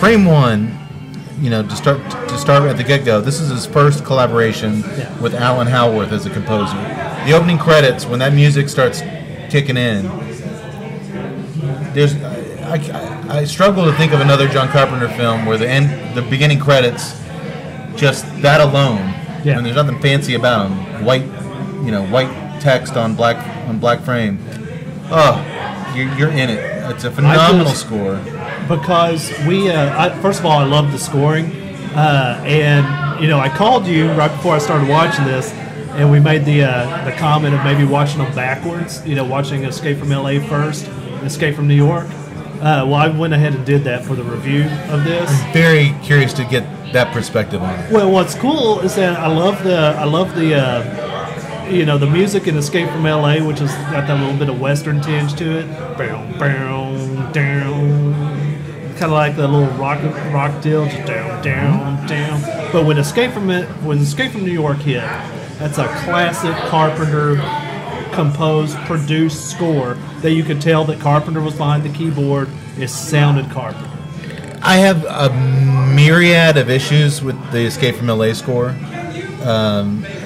Frame One, you know, to start at the get-go, this is his first collaboration with Alan Howarth as a composer. The opening credits, when that music starts kicking in, there's I struggle to think of another John Carpenter film where the beginning credits, just that alone, and there's nothing fancy about them. White, you know, white text on black frame. Oh, you're in it. It's a phenomenal score. Because we, first of all, I love the scoring, and you know, I called you right before I started watching this, and we made the comment of maybe watching them backwards. You know, watching Escape from L.A. first, Escape from New York. Well, I went ahead and did that for the review of this. I'm very curious to get that perspective on it. Well, what's cool is that I love the. You know, the music in Escape from L.A., which has got that little bit of Western tinge to it. Bow, bow, down. Kind of like the little rock deal. Just down, down, down. But when Escape from New York hit, that's a classic Carpenter composed, produced score that you could tell that Carpenter was behind the keyboard. It sounded Carpenter. I have a myriad of issues with the Escape from L.A. score.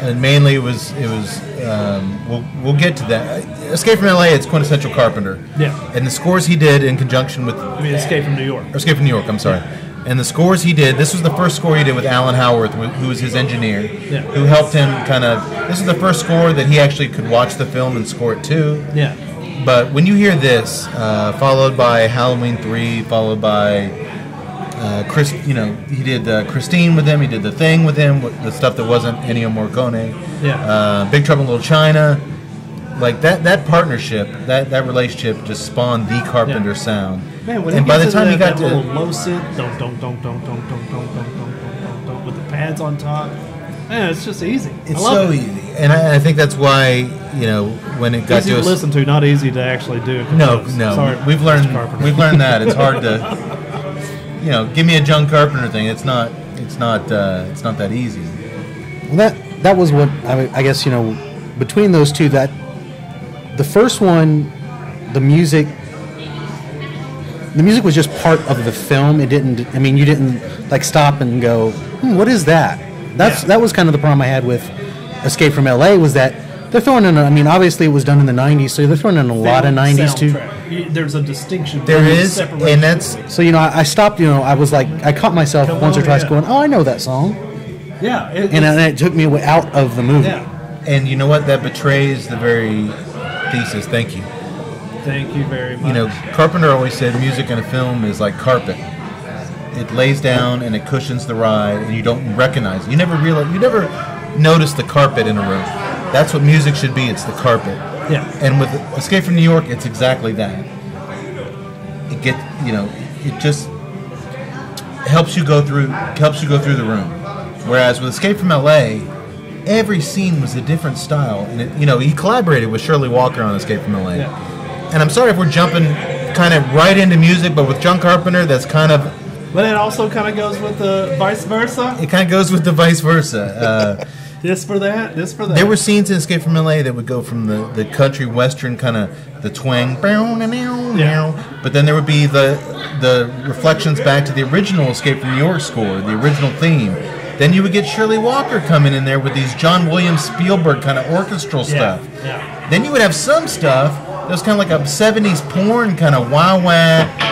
And mainly we'll get to that. Escape from L.A., it's quintessential Carpenter. Yeah. And the scores he did in conjunction with... I mean, Escape from New York. Or Escape from New York, I'm sorry. Yeah. And the scores he did, this was the first score he did with Alan Howarth, who was his engineer, who helped him kind of... This is the first score that he actually could watch the film and score it to. Yeah. But when you hear this, followed by Halloween 3, followed by... you know, he did Christine with him. He did The Thing with him, the stuff that wasn't Ennio Morricone. Yeah. Big Trouble in Little China, like that partnership, that relationship just spawned the Carpenter sound. Man, when and by the time he got to low synth, don't with the pads on top, man, it's just easy. It's so easy, and I think that's why, you know, when it got to listen to, not easy to actually do. No, sorry, we've learned that it's hard to. You know, give me a John Carpenter thing. It's not that easy. Well, that was what I mean, I guess, you know, between those two, that the first one, the music was just part of the film. It didn't. I mean, you didn't like stop and go, what is that? That was kind of the problem I had with Escape from L.A. was that they're throwing in. I mean, obviously it was done in the '90s, so they're throwing in a lot of '90s too. There's a distinction. There is, and that's... So, you know, I stopped, you know, I was like, I caught myself once or twice going, oh, I know that song. Yeah. And it took me out of the movie. Yeah. And you know what? That betrays the very thesis. Thank you. Thank you very much. You know, Carpenter always said music in a film is like carpet. It lays down and it cushions the ride, and you don't recognize it. You never realize, you never notice the carpet in a room. That's what music should be. It's the carpet. Yeah. And with Escape from New York, it's exactly that. It gets, you know, it just helps you go through the room. Whereas with Escape from L.A., every scene was a different style, and it, you know, he collaborated with Shirley Walker on Escape from L.A. Yeah. And I'm sorry if we're jumping kind of right into music, but with John Carpenter, that's kind of... But it also kind of goes with the vice versa. It kind of goes with the vice versa. This for that, this for that. There were scenes in Escape from L.A. that would go from the country western kind of the twang, but then there would be the reflections back to the original Escape from New York score, the original theme. Then you would get Shirley Walker coming in there with these John Williams, Spielberg kind of orchestral stuff. Yeah. Then you would have some stuff that was kind of like a 70s porn kind of wah-wah.